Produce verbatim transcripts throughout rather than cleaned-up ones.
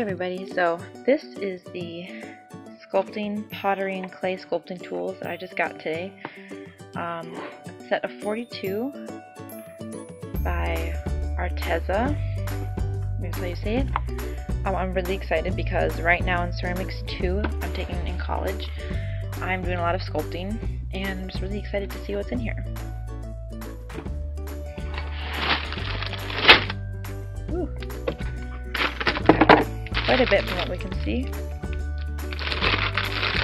everybody, so this is the sculpting, pottery, and clay sculpting tools that I just got today. Um, set of forty-two by Arteza. That's how you say it. Um, I'm really excited because right now in Ceramics two, I'm taking in college, I'm doing a lot of sculpting, and I'm just really excited to see what's in here. Ooh. Quite a bit from what we can see.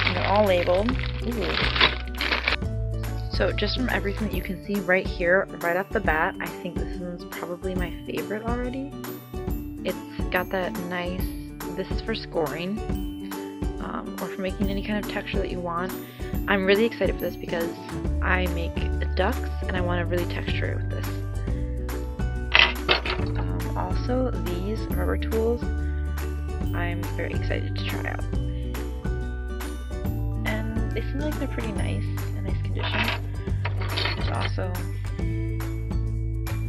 And they're all labeled. Ooh. So just from everything that you can see right here, right off the bat, I think this one's probably my favorite already. It's got that nice, this is for scoring, um, or for making any kind of texture that you want. I'm really excited for this because I make ducks and I want to really texture it with this. Um, also, these rubber tools I'm very excited to try out. And they seem like they're pretty nice, in nice condition. There's also,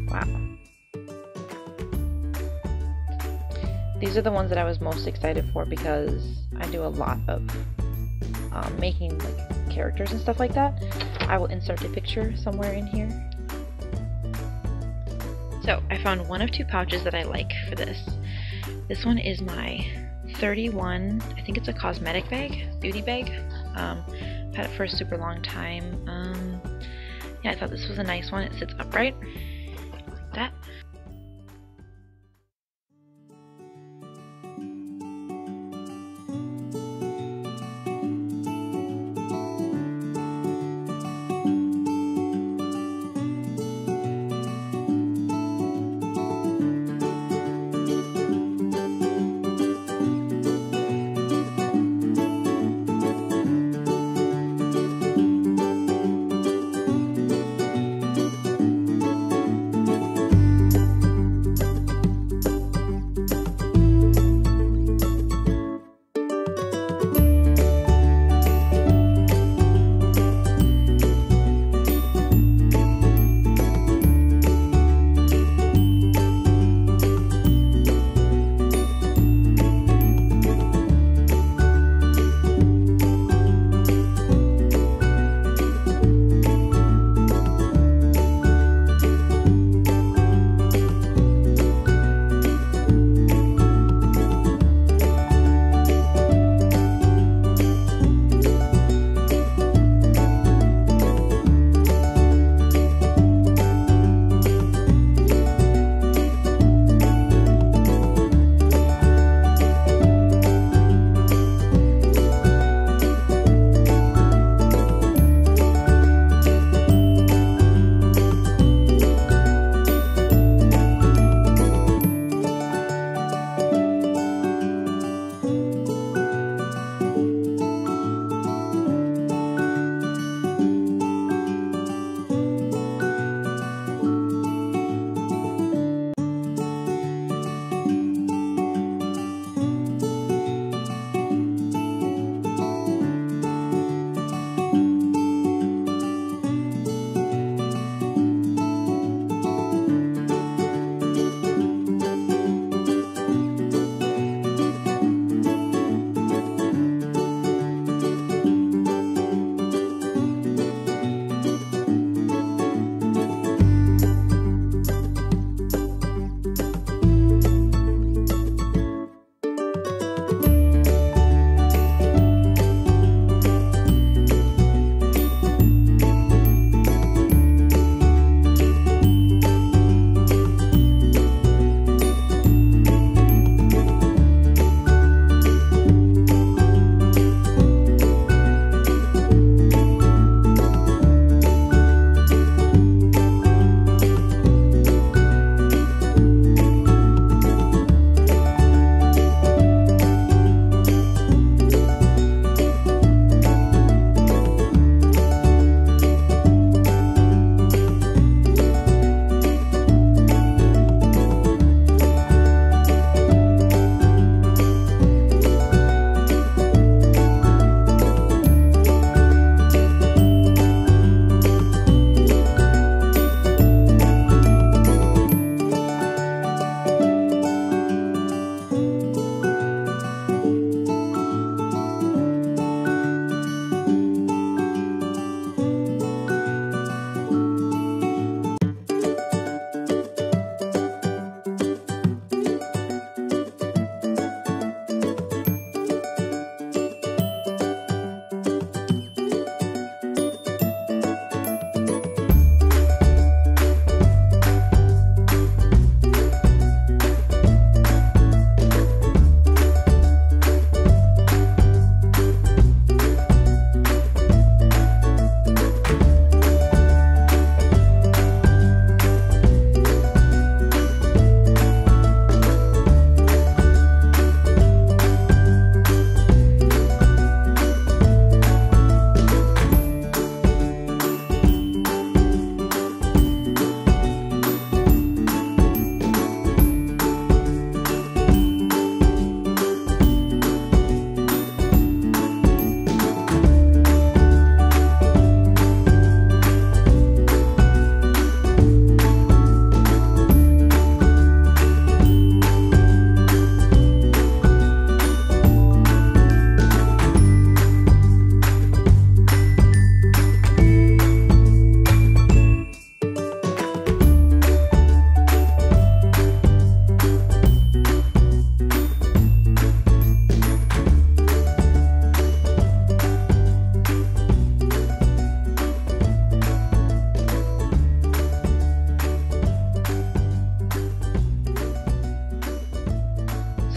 wow. These are the ones that I was most excited for because I do a lot of um, making like, characters and stuff like that. I will insert a picture somewhere in here. So I found one of two pouches that I like for this. This one is my thirty-one, I think it's a cosmetic bag, beauty bag. Um, I've had it for a super long time. Um, yeah, I thought this was a nice one. It sits upright like that.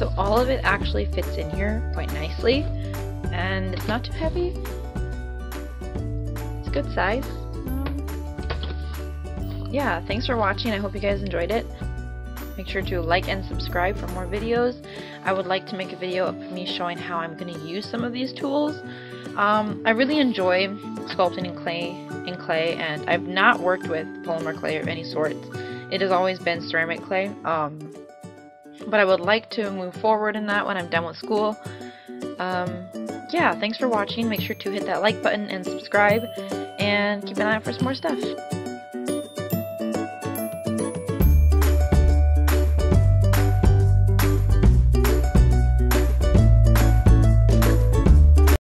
So all of it actually fits in here quite nicely, and it's not too heavy. It's a good size. Yeah, thanks for watching. I hope you guys enjoyed it. Make sure to like and subscribe for more videos. I would like to make a video of me showing how I'm going to use some of these tools. Um, I really enjoy sculpting in clay, in clay, and I've not worked with polymer clay of any sort. It has always been ceramic clay, um, but I would like to move forward in that when I'm done with school. Um, yeah, thanks for watching. Make sure to hit that like button and subscribe, and keep an eye out for some more stuff.